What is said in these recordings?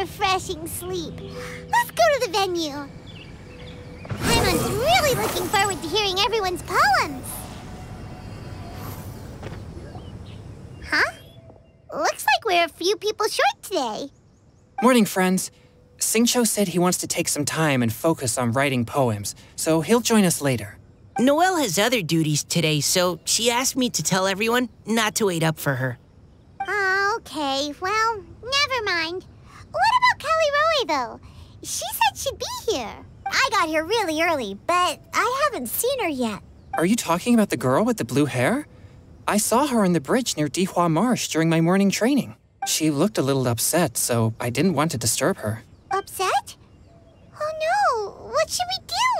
refreshing sleep. Let's go to the venue. Paimon's really looking forward to hearing everyone's poems. Huh? Looks like we're a few people short today. Morning, friends. Xingqiu said he wants to take some time and focus on writing poems, so he'll join us later. Noelle has other duties today, so she asked me to tell everyone not to wait up for her. Okay, well, never mind. What about Callirhoe, though? She said she'd be here. I got here really early, but I haven't seen her yet. Are you talking about the girl with the blue hair? I saw her on the bridge near Dihua Marsh during my morning training. She looked a little upset, so I didn't want to disturb her. Upset? Oh no, what should we do?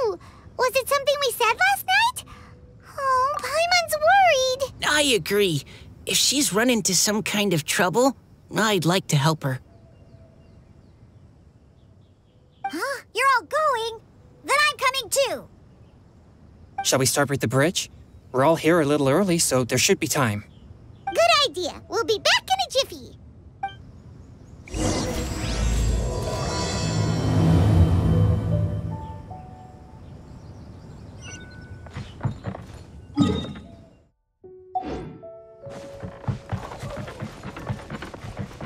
Was it something we said last night? Oh, Paimon's worried. I agree. If she's run into some kind of trouble, I'd like to help her. Huh? You're all going? Then I'm coming too. Shall we start with the bridge? We're all here a little early, so there should be time. Good idea. We'll be back in a jiffy.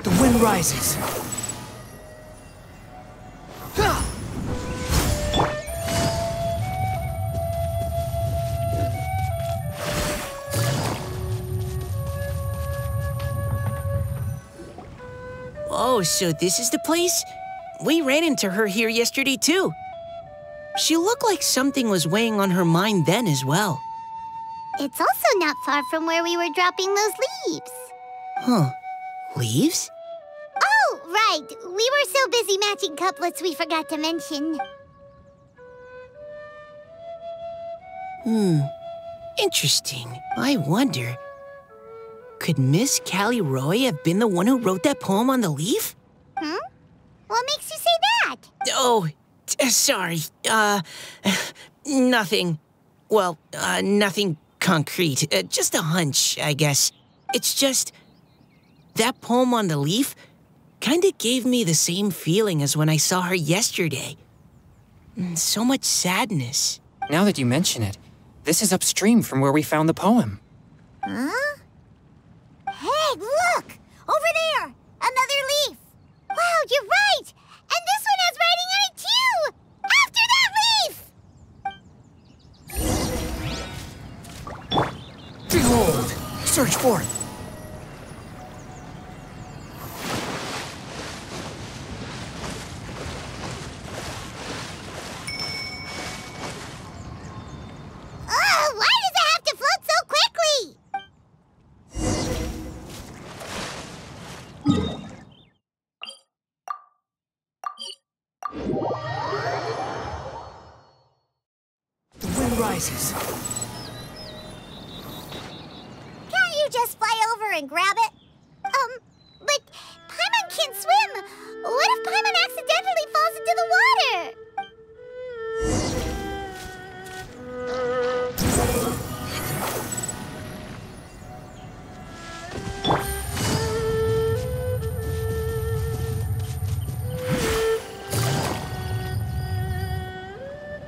The wind rises. Oh, so this is the place? We ran into her here yesterday, too. She looked like something was weighing on her mind then as well. It's also not far from where we were dropping those leaves. Huh. Leaves? Oh, right. We were so busy matching couplets we forgot to mention. Interesting. I wonder... could Miss Callirhoe have been the one who wrote that poem on the leaf? What makes you say that? Oh, sorry. Nothing. Well, nothing concrete. Just a hunch, I guess. It's just... that poem on the leaf kinda gave me the same feeling as when I saw her yesterday. So much sadness. Now that you mention it, this is upstream from where we found the poem. Huh? Hey, look! Over there! Another leaf! Wow, you're right! And this one has writing on it too! After that leaf! Behold! Search forth! Oh, why does it have to float so quickly? The wind rises. Can't you just fly over and grab it? But Paimon can't swim. What if Paimon accidentally falls into the water?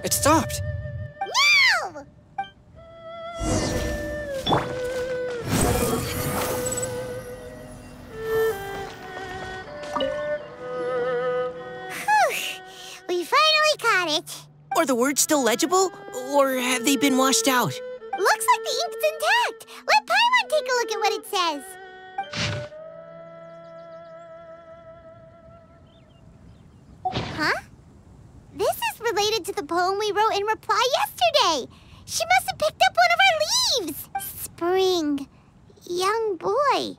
It stopped! No! We finally caught it. Are the words still legible, or have they been washed out? Looks like the ink's intact. Let Paimon take a look at what it says. Huh? This is related to the poem we wrote in reply yesterday. She must have picked up one of our leaves. Spring. Young boy.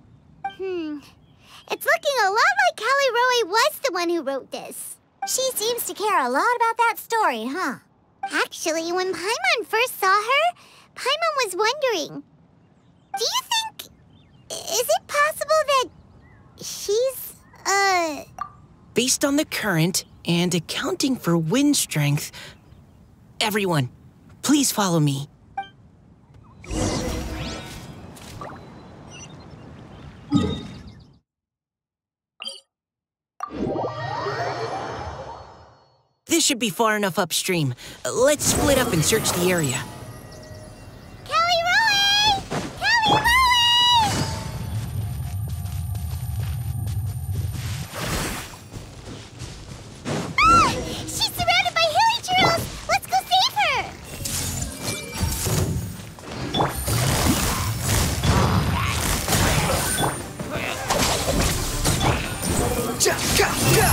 It's looking a lot like Callirhoe was the one who wrote this. She seems to care a lot about that story, huh? Actually, when Paimon first saw her, Paimon was wondering, do you think... is it possible that she's, based on the current... and accounting for wind strength. Everyone, please follow me. This should be far enough upstream. Let's split up and search the area. Callirhoe! Callirhoe! Ah! She's surrounded by hilly churros! Let's go save her! Cha, cha, cha!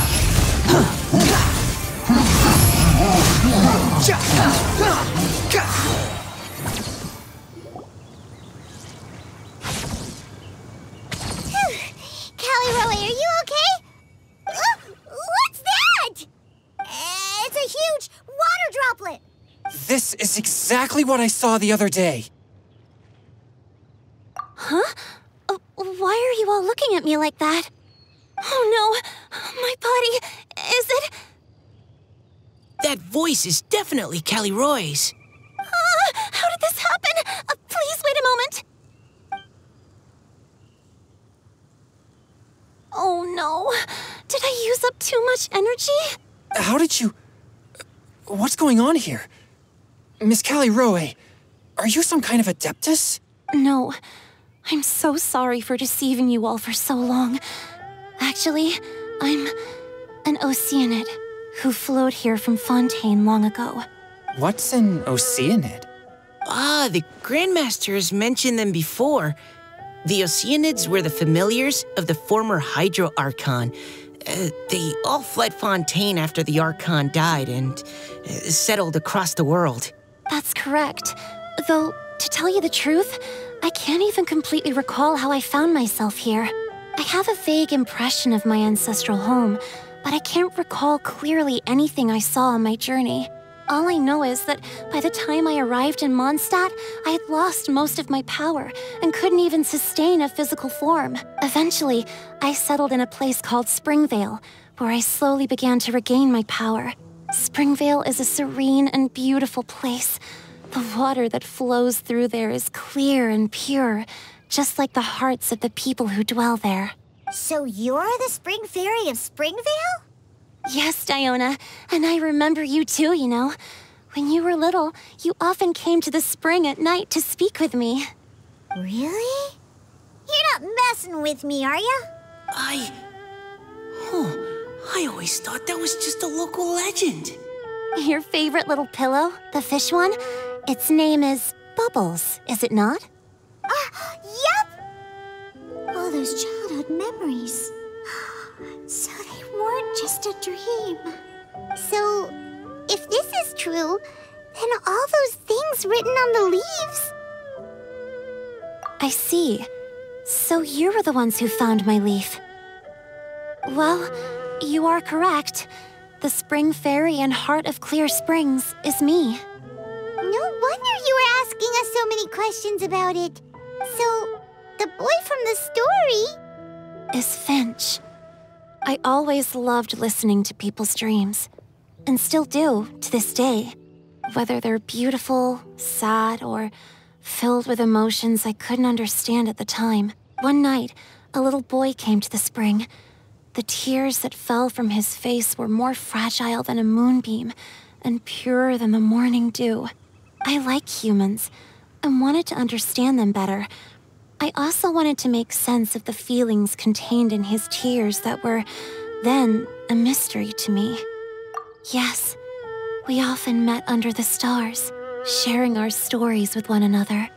Callirhoe, are you okay? What's that? It's a huge water droplet. This is exactly what I saw the other day. Huh? Why are you all looking at me like that? Oh no, my body, is it? That voice is definitely Callirhoe's. How did this happen? Please wait a moment. Oh no, did I use up too much energy? How did you... What's going on here? Miss Callirhoe, are you some kind of adeptus? No, I'm so sorry for deceiving you all for so long. Actually, I'm an Oceanid who flowed here from Fontaine long ago. What's an Oceanid? Ah, the Grandmaster has mentioned them before. The Oceanids were the familiars of the former Hydro Archon. They all fled Fontaine after the Archon died and settled across the world. That's correct. Though, to tell you the truth, I can't even completely recall how I found myself here. I have a vague impression of my ancestral home, but I can't recall clearly anything I saw on my journey. All I know is that by the time I arrived in Mondstadt, I had lost most of my power and couldn't even sustain a physical form. Eventually, I settled in a place called Springvale, where I slowly began to regain my power. Springvale is a serene and beautiful place. The water that flows through there is clear and pure, just like the hearts of the people who dwell there. So you're the Spring Fairy of Springvale? Yes, Diona, and I remember you too, you know. When you were little, you often came to the spring at night to speak with me. Really? You're not messing with me, are you? I always thought that was just a local legend. Your favorite little pillow, the fish one, its name is Bubbles, is it not? Yep! All those childhood memories. So they weren't just a dream. So, if this is true, then all those things written on the leaves... I see. So you were the ones who found my leaf. Well, you are correct. The Spring Fairy and Heart of Clear Springs is me. No wonder you were asking us so many questions about it. So... the boy from the story... is Finch. I always loved listening to people's dreams, and still do to this day. Whether they're beautiful, sad, or filled with emotions I couldn't understand at the time. One night, a little boy came to the spring. The tears that fell from his face were more fragile than a moonbeam and purer than the morning dew. I like humans and wanted to understand them better. I also wanted to make sense of the feelings contained in his tears that were, then, a mystery to me. Yes, we often met under the stars, sharing our stories with one another.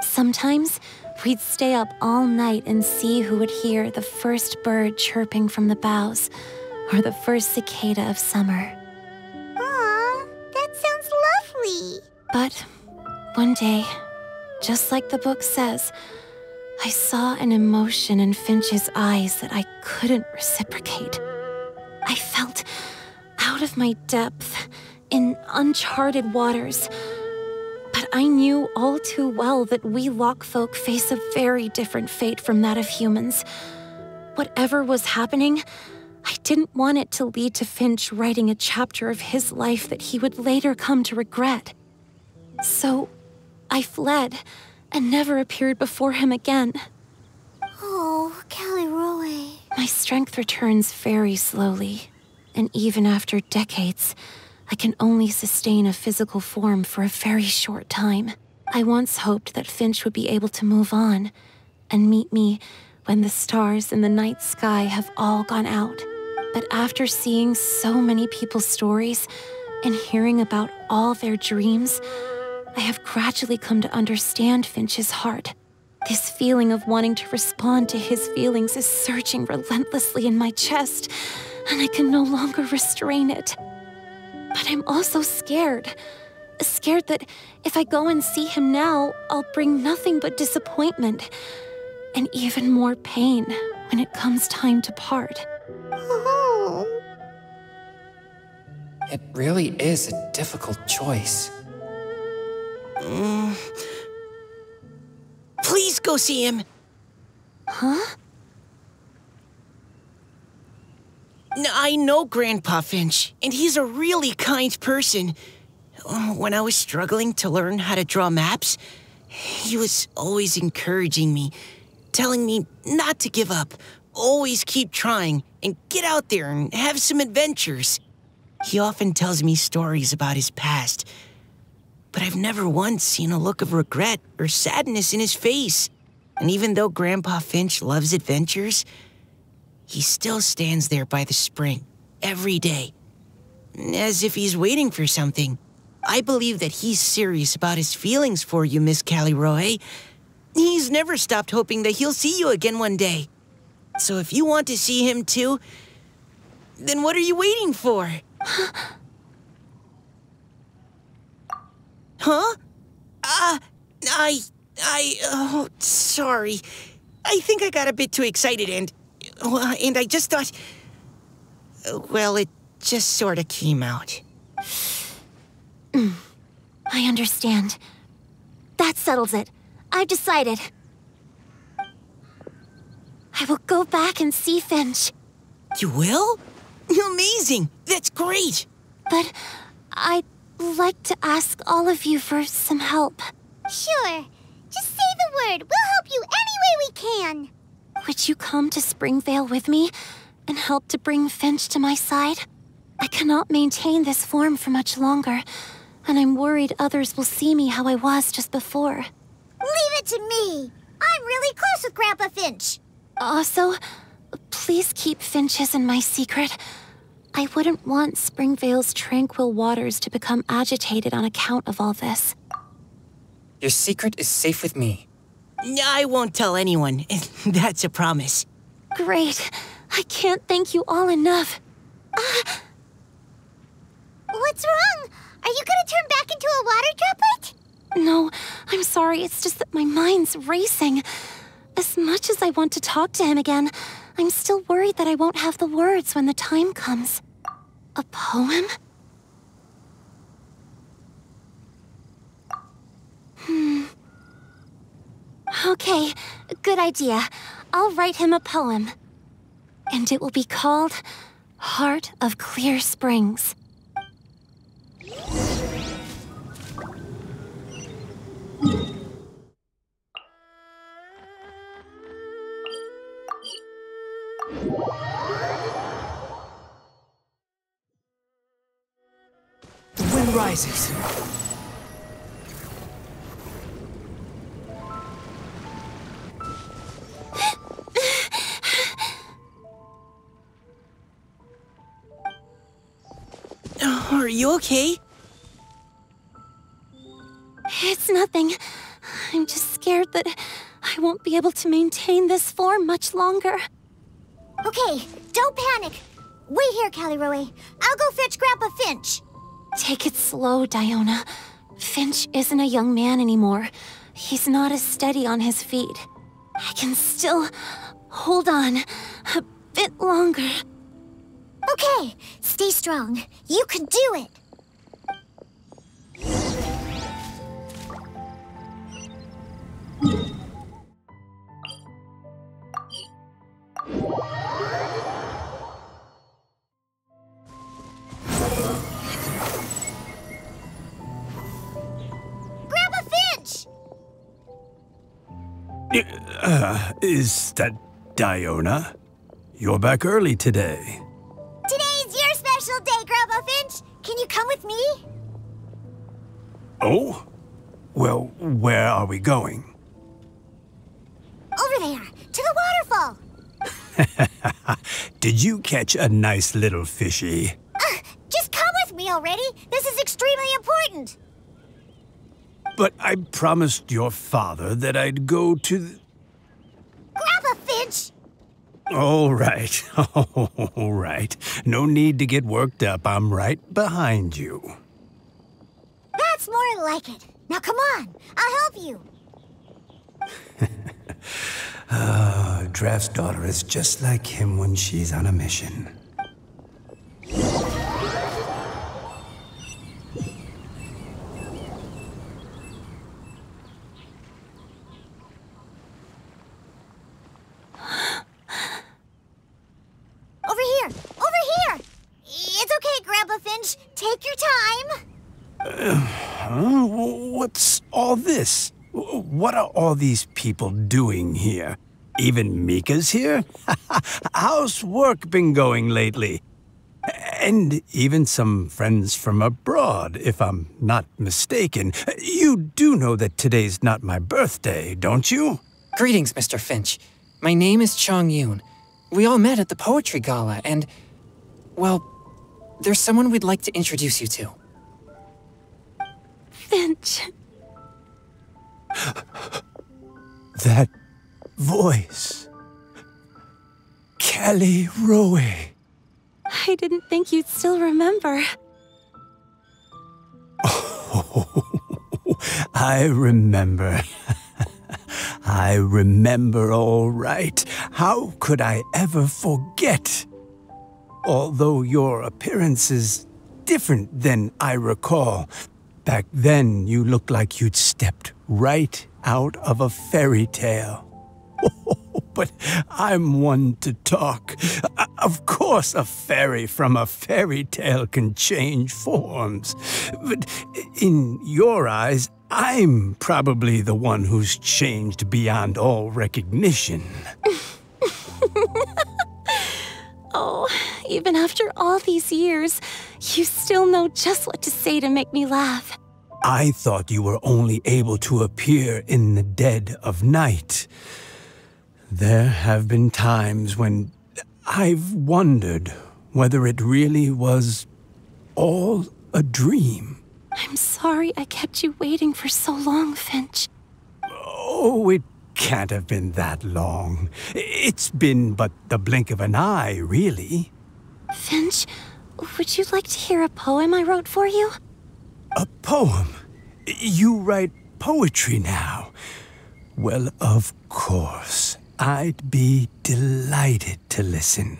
Sometimes, we'd stay up all night and see who would hear the first bird chirping from the boughs, or the first cicada of summer. Aw, that sounds lovely! But, one day, just like the book says, I saw an emotion in Finch's eyes that I couldn't reciprocate. I felt out of my depth, in uncharted waters. But I knew all too well that we Lokfolk face a very different fate from that of humans. Whatever was happening, I didn't want it to lead to Finch writing a chapter of his life that he would later come to regret. So I fled, and never appeared before him again. Oh, Callirhoe. My strength returns very slowly, and even after decades, I can only sustain a physical form for a very short time. I once hoped that Finch would be able to move on and meet me when the stars in the night sky have all gone out. But after seeing so many people's stories and hearing about all their dreams, I have gradually come to understand Finch's heart. This feeling of wanting to respond to his feelings is surging relentlessly in my chest, and I can no longer restrain it. But I'm also scared. Scared that if I go and see him now, I'll bring nothing but disappointment, and even more pain when it comes time to part. Oh. It really is a difficult choice. Please go see him. Huh? I know Grandpa Finch, and he's a really kind person. When I was struggling to learn how to draw maps, he was always encouraging me, telling me not to give up, always keep trying, and get out there and have some adventures. He often tells me stories about his past, but I've never once seen a look of regret or sadness in his face. And even though Grandpa Finch loves adventures, he still stands there by the spring every day, as if he's waiting for something. I believe that he's serious about his feelings for you, Miss Callirhoe. He's never stopped hoping that he'll see you again one day. So if you want to see him too, then what are you waiting for? Huh? Oh, sorry. I think I got a bit too excited and I just thought... Well, it just sort of came out. I understand. That settles it. I've decided. I will go back and see Finch. You will? Amazing! That's great! But I'd like to ask all of you for some help. Sure. Just say the word. We'll help you any way we can. Would you come to Springvale with me and help to bring Finch to my side? I cannot maintain this form for much longer, and I'm worried others will see me how I was just before. Leave it to me! I'm really close with Grandpa Finch! Also, please keep Finch's and my secret. I wouldn't want Springvale's tranquil waters to become agitated on account of all this. Your secret is safe with me. I won't tell anyone. That's a promise. Great. I can't thank you all enough. What's wrong? Are you gonna turn back into a water droplet? No, I'm sorry. It's just that my mind's racing. As much as I want to talk to him again, I'm still worried that I won't have the words when the time comes. A poem? Okay, good idea. I'll write him a poem. And it will be called Heart of Clear Springs. The wind rises. Are you okay? It's nothing. I'm just scared that I won't be able to maintain this form much longer. Okay, don't panic. Wait here, Callirhoe. I'll go fetch Grandpa Finch. Take it slow, Diona. Finch isn't a young man anymore. He's not as steady on his feet. I can still hold on a bit longer. Okay, stay strong. You can do it. Grandpa Finch! Is that Diona? You're back early today. Today's your special Can you come with me? Oh? Well, where are we going? Over there, to the waterfall! Did you catch a nice little fishy? Just come with me already! This is extremely important! But I promised your father that I'd go to the... Grab a Finch! All right, all right. No need to get worked up. I'm right behind you. That's more like it. Now come on, I'll help you. Draft's daughter is just like him when she's on a mission. Take your time! What's all this? What are all these people doing here? Even Mika's here? How's work been going lately? And even some friends from abroad, if I'm not mistaken. You do know that today's not my birthday, don't you? Greetings, Mr. Finch. My name is Chongyun. We all met at the poetry gala and... well... there's someone we'd like to introduce you to. Finch. That voice. Callirhoe. I didn't think you'd still remember. Oh, I remember. I remember all right. How could I ever forget? Although your appearance is different than I recall. Back then, you looked like you'd stepped right out of a fairy tale. Oh, but I'm one to talk. Of course a fairy from a fairy tale can change forms. But in your eyes, I'm probably the one who's changed beyond all recognition. Oh, even after all these years, you still know just what to say to make me laugh. I thought you were only able to appear in the dead of night. There have been times when I've wondered whether it really was all a dream. I'm sorry I kept you waiting for so long, Finch. Oh, it can't have been that long. It's been but the blink of an eye, really. Finch, would you like to hear a poem I wrote for you? A poem? You write poetry now? Well, of course. I'd be delighted to listen.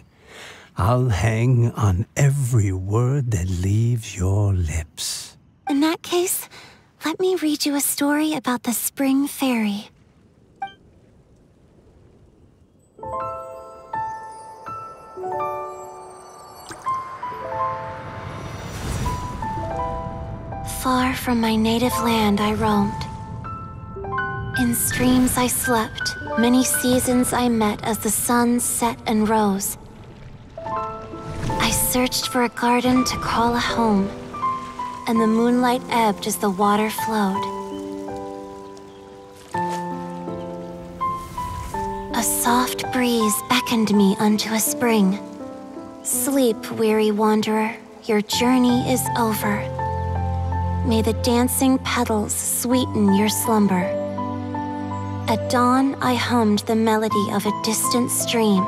I'll hang on every word that leaves your lips. In that case, let me read you a story about the Spring Fairy. Far from my native land I roamed. In streams I slept, many seasons I met as the sun set and rose. I searched for a garden to call a home, and the moonlight ebbed as the water flowed. A soft breeze beckoned me unto a spring. Sleep, weary wanderer, your journey is over. May the dancing petals sweeten your slumber. At dawn I hummed the melody of a distant stream,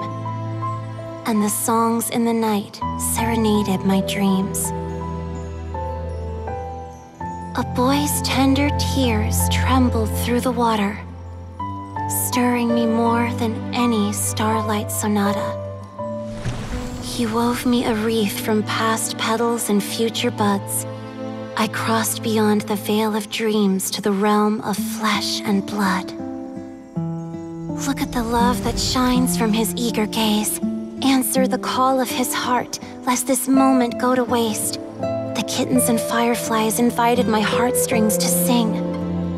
and the songs in the night serenaded my dreams. A boy's tender tears trembled through the water, stirring me more than any starlight sonata. He wove me a wreath from past petals and future buds. I crossed beyond the veil of dreams to the realm of flesh and blood. Look at the love that shines from his eager gaze. Answer the call of his heart, lest this moment go to waste. The kittens and fireflies invited my heartstrings to sing.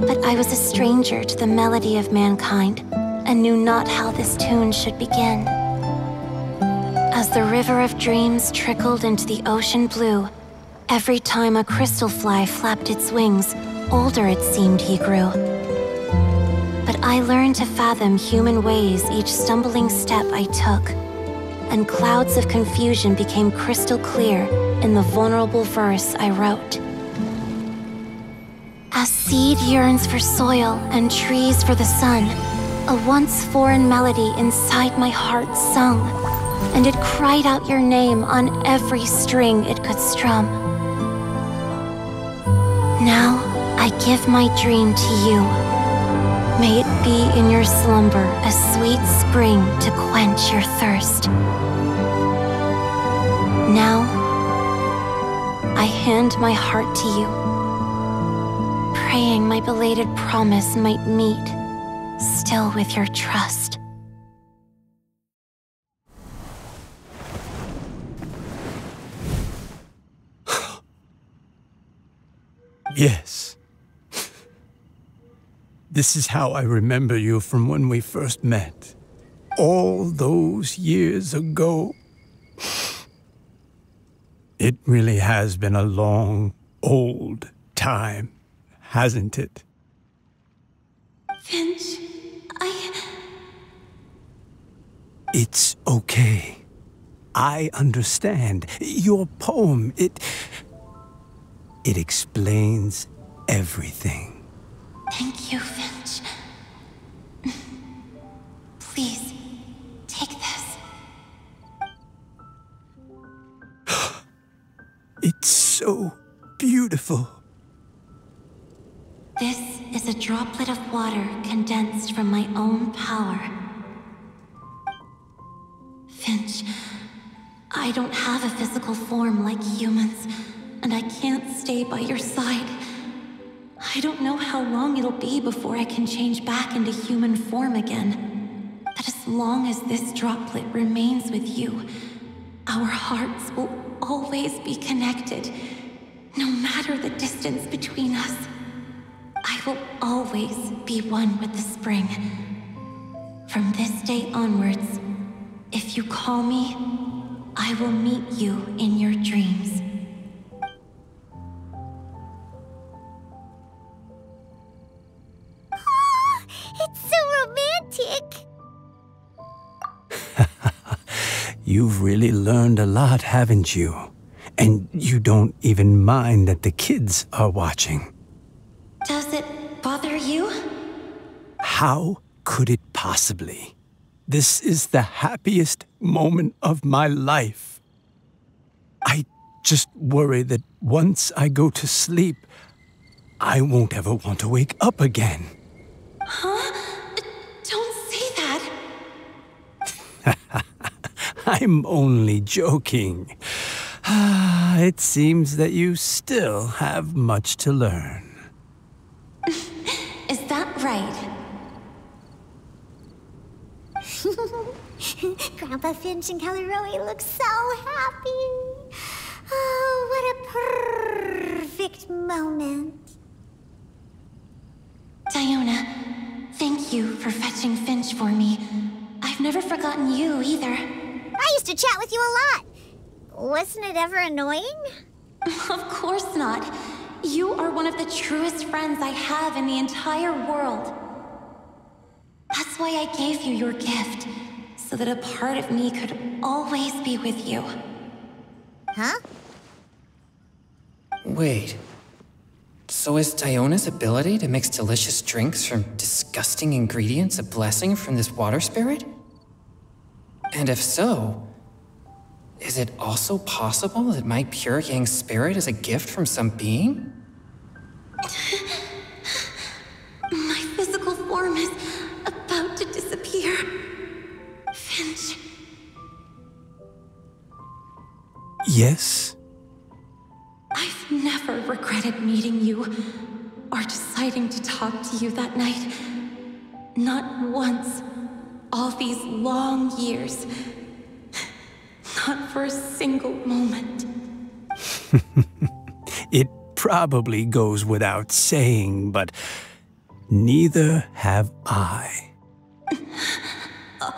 But I was a stranger to the melody of mankind, and knew not how this tune should begin. As the river of dreams trickled into the ocean blue, Every time a crystal fly flapped its wings, older it seemed he grew. But I learned to fathom human ways each stumbling step I took, and clouds of confusion became crystal clear in the vulnerable verse I wrote. As seed yearns for soil and trees for the sun, a once foreign melody inside my heart sung, and it cried out your name on every string it could strum. Now I give my dream to you. May it be in your slumber a sweet spring to quench your thirst. Now I hand my heart to you, praying my belated promise might meet, still with your trust. Yes. This is how I remember you from when we first met. All those years ago. It really has been a long, old time, hasn't it? Finch, It's okay. I understand. Your poem, it explains everything. Thank you, Finch. Please, take this. It's so beautiful. This is a droplet of water condensed from my own power. Finch, I don't have a physical form like humans, and I can't stay by your side. I don't know how long it'll be before I can change back into human form again. But as long as this droplet remains with you, our hearts will always be connected, no matter the distance between us. I will always be one with the spring. From this day onwards, if you call me, I will meet you in your dreams. Oh, it's so romantic! You've really learned a lot, haven't you? And you don't even mind that the kids are watching. Does it bother you? How could it possibly? This is the happiest moment of my life. I just worry that once I go to sleep, I won't ever want to wake up again. Huh? Don't say that. I'm only joking. It seems that you still have much to learn. Is that right? Grandpa Finch and Callirhoe look so happy. Oh, what a perfect moment. Diona, thank you for fetching Finch for me. I've never forgotten you either. I used to chat with you a lot. Wasn't it ever annoying? Of course not. You are one of the truest friends I have in the entire world. That's why I gave you your gift, so that a part of me could always be with you. Huh? Wait. So is Diona's ability to mix delicious drinks from disgusting ingredients a blessing from this water spirit? And if so, is it also possible that my pure yang spirit is a gift from some being? My physical form is about to disappear. Finch. Yes? I've never regretted meeting you, or deciding to talk to you that night. Not once, all these long years. Not for a single moment. It probably goes without saying, but neither have I.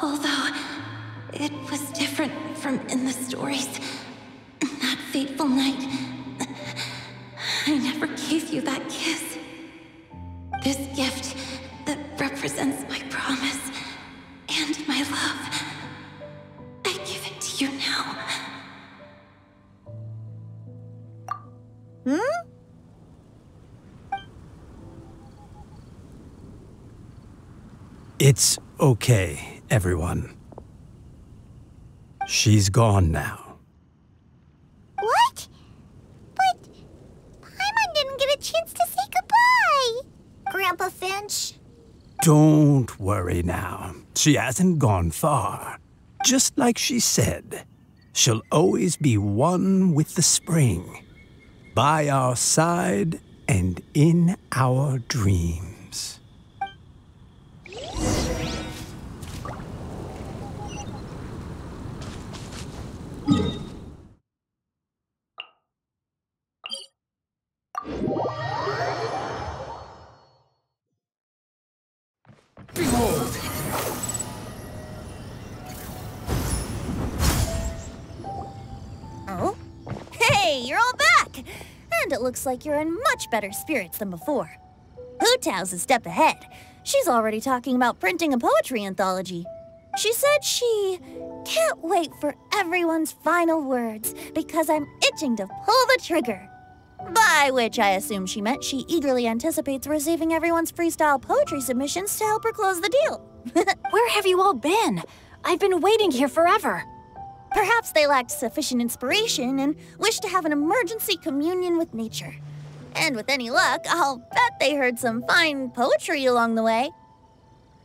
Although it was different from in the stories, that fateful night, I never gave you that kiss. This gift that represents my promise and my love. I give it to you now. Hmm? It's okay, everyone. She's gone now. What? But Paimon didn't get a chance to say goodbye, Grandpa Finch. Don't worry now. She hasn't gone far. Just like she said, she'll always be one with the spring, by our side and in our dreams. Behold! Oh? Hey, you're all back! And it looks like you're in much better spirits than before. Hu Tao's a step ahead. She's already talking about printing a poetry anthology. She said she can't wait for everyone's final words because I'm itching to pull the trigger. By which I assume she meant she eagerly anticipates receiving everyone's freestyle poetry submissions to help her close the deal. Where have you all been? I've been waiting here forever. Perhaps they lacked sufficient inspiration and wished to have an emergency communion with nature. And with any luck, I'll bet they heard some fine poetry along the way.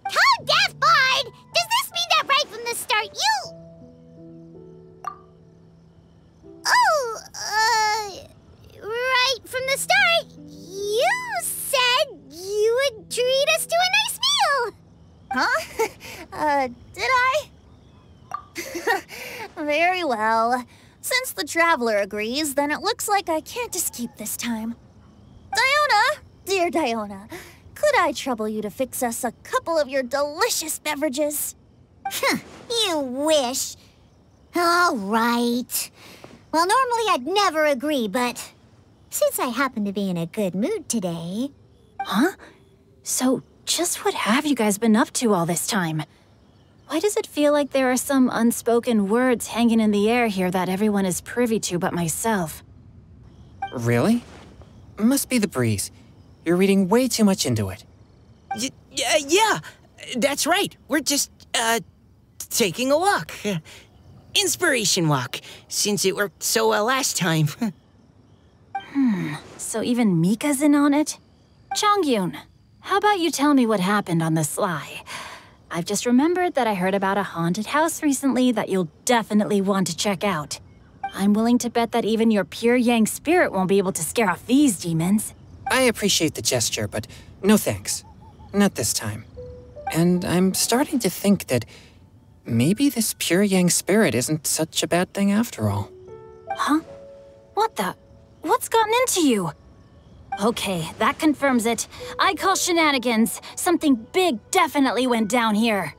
How, Gaspard! Does this mean that right from the start you... Oh, right from the start, you said you would treat us to a nice meal! Huh? Did I? Very well. Since the traveler agrees, then it looks like I can't escape this time. Diona! Dear Diona, could I trouble you to fix us a couple of your delicious beverages? You wish. All right. Well, normally I'd never agree, but since I happen to be in a good mood today... Huh? So just what have you guys been up to all this time? Why does it feel like there are some unspoken words hanging in the air here that everyone is privy to but myself? Really? Must be the breeze. You're reading way too much into it. Yeah, that's right. We're just, taking a walk. Inspiration walk, since it worked so well last time. So even Mika's in on it? Chongyun, how about you tell me what happened on the sly? I've just remembered that I heard about a haunted house recently that you'll definitely want to check out. I'm willing to bet that even your pure yang spirit won't be able to scare off these demons. I appreciate the gesture, but no thanks. Not this time. And I'm starting to think that maybe this pure yang spirit isn't such a bad thing after all. Huh? What's gotten into you? Okay, that confirms it. I call shenanigans. Something big definitely went down here.